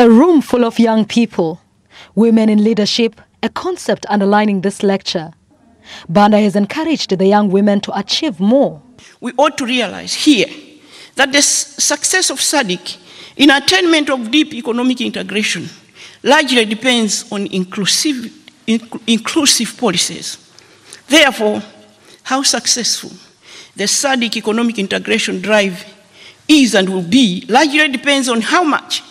A room full of young people, women in leadership, a concept underlining this lecture. Banda has encouraged the young women to achieve more. We ought to realize here that the success of SADC in attainment of deep economic integration largely depends on inclusive policies. Therefore, how successful the SADC economic integration drive is and will be largely depends on how much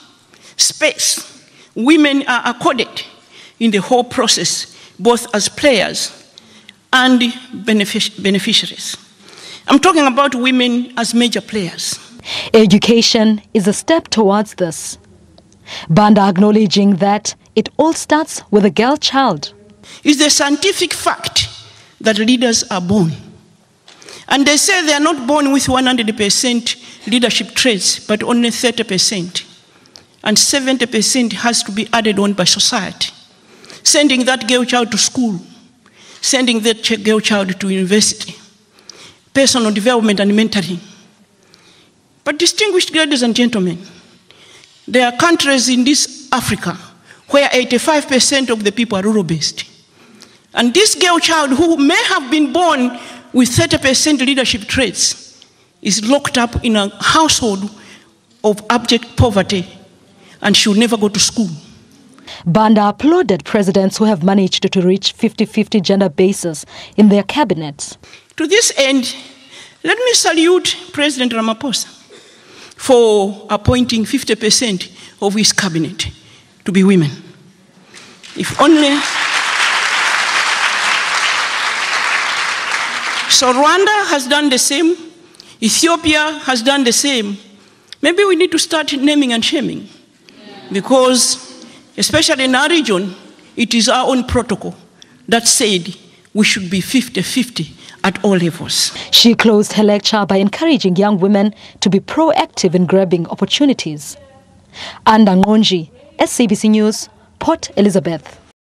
space women are accorded in the whole process, both as players and beneficiaries. I'm talking about women as major players. Education is a step towards this. Banda acknowledging that it all starts with a girl child. It's the scientific fact that leaders are born. And they say they are not born with 100% leadership traits, but only 30%. And 70% has to be added on by society. Sending that girl child to school, sending that girl child to university, personal development and mentoring. But distinguished ladies and gentlemen, there are countries in this Africa where 85% of the people are rural-based. And this girl child who may have been born with 30% leadership traits is locked up in a household of abject poverty and she'll never go to school. Banda applauded presidents who have managed to reach 50-50 gender bases in their cabinets. To this end, let me salute President Ramaphosa for appointing 50% of his cabinet to be women. If only... So Rwanda has done the same. Ethiopia has done the same. Maybe we need to start naming and shaming, because especially in our region, it is our own protocol that said we should be 50-50 at all levels. She closed her lecture by encouraging young women to be proactive in grabbing opportunities. Anda Ngonji, SABC News, Port Elizabeth.